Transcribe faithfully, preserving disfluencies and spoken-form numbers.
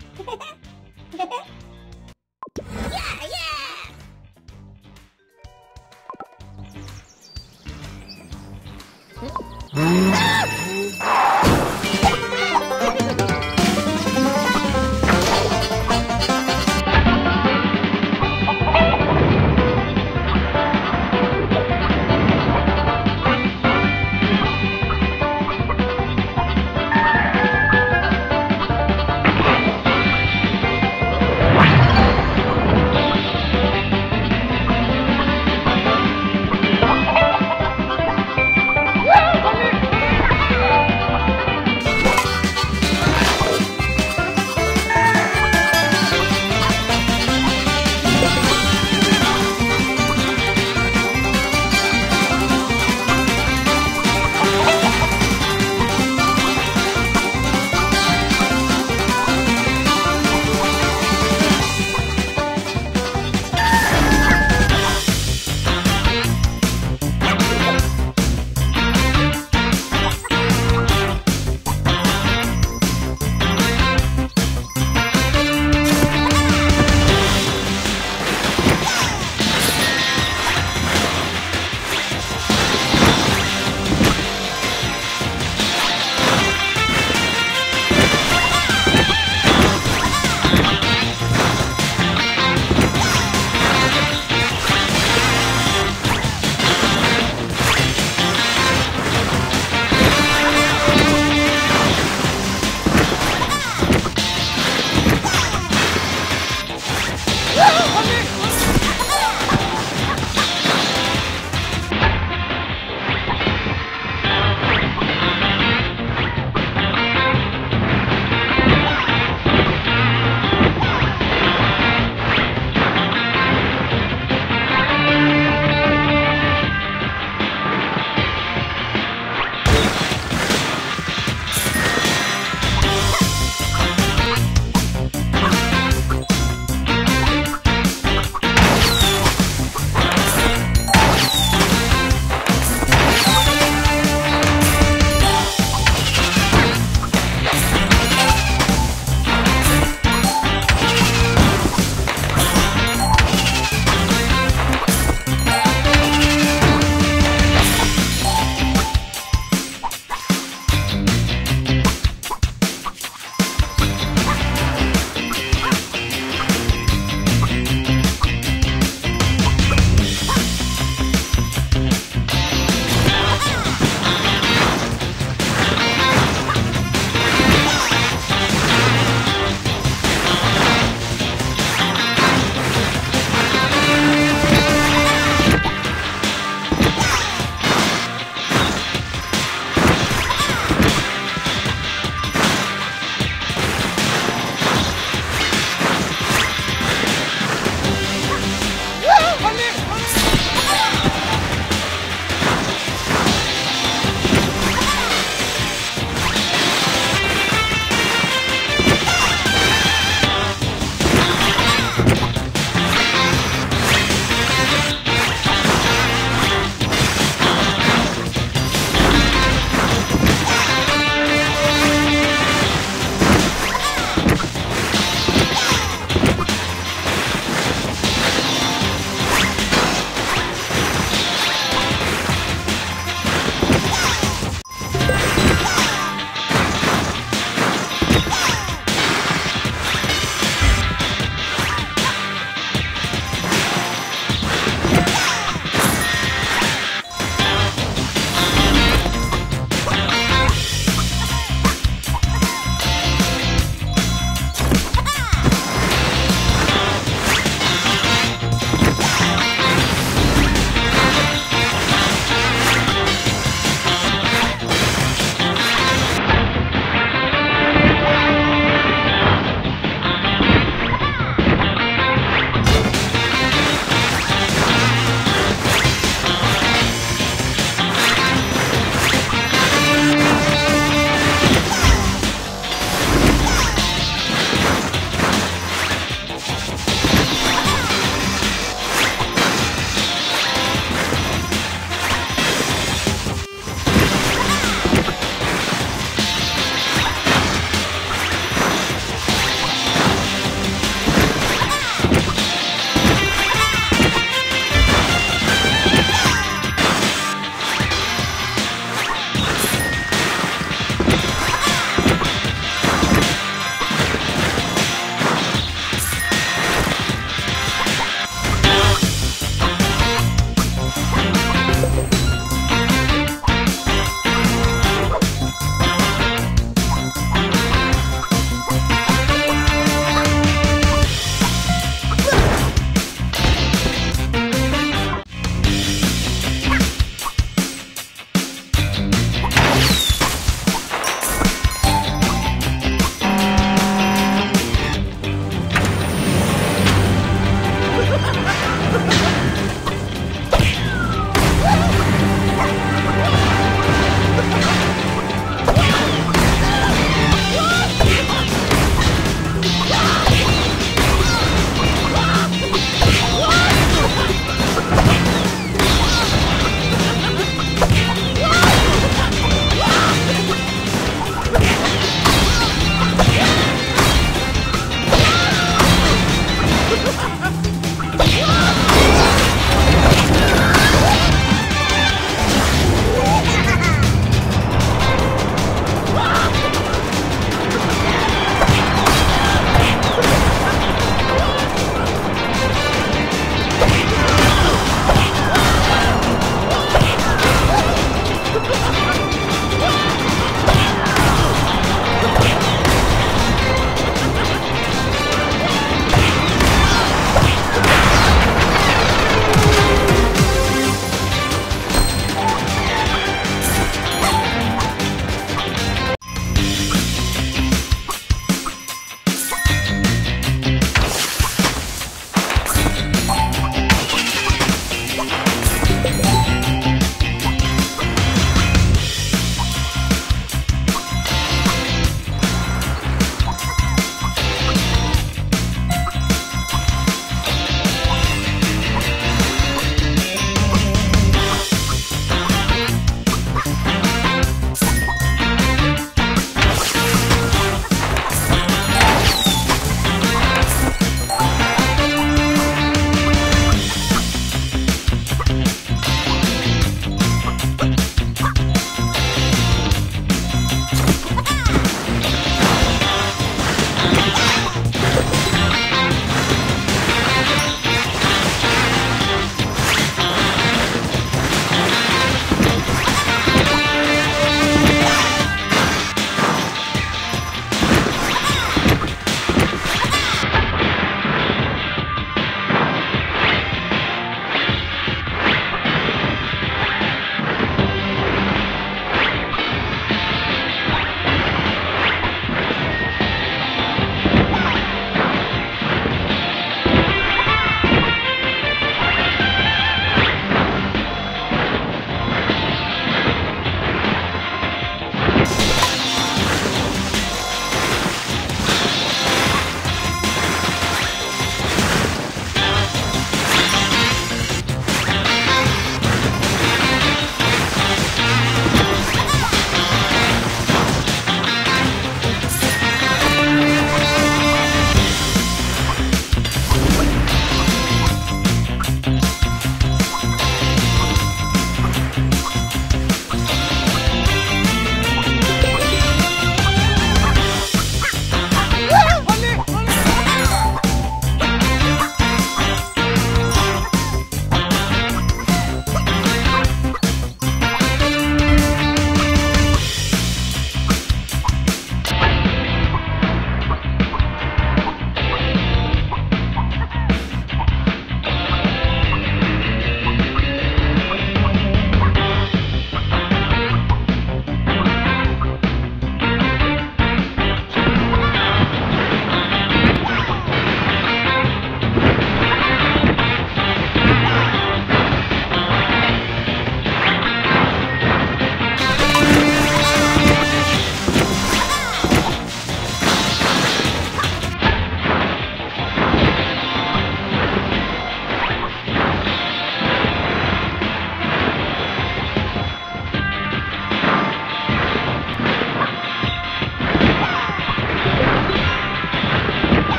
Yeah, yeah.